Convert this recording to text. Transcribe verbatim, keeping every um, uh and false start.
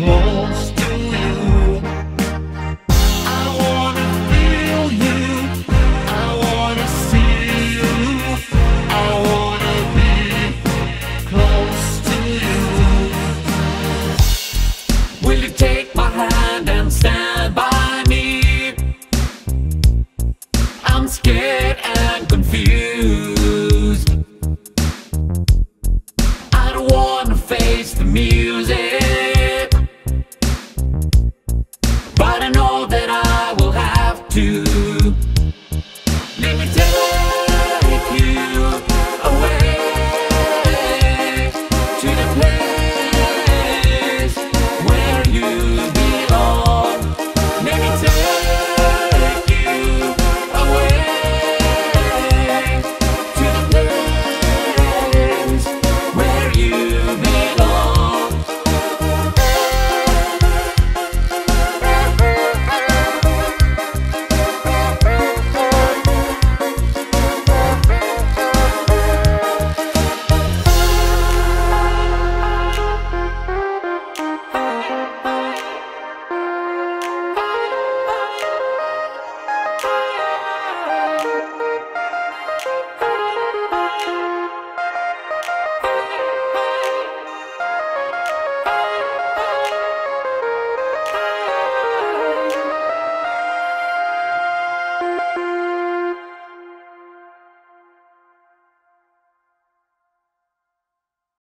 lost.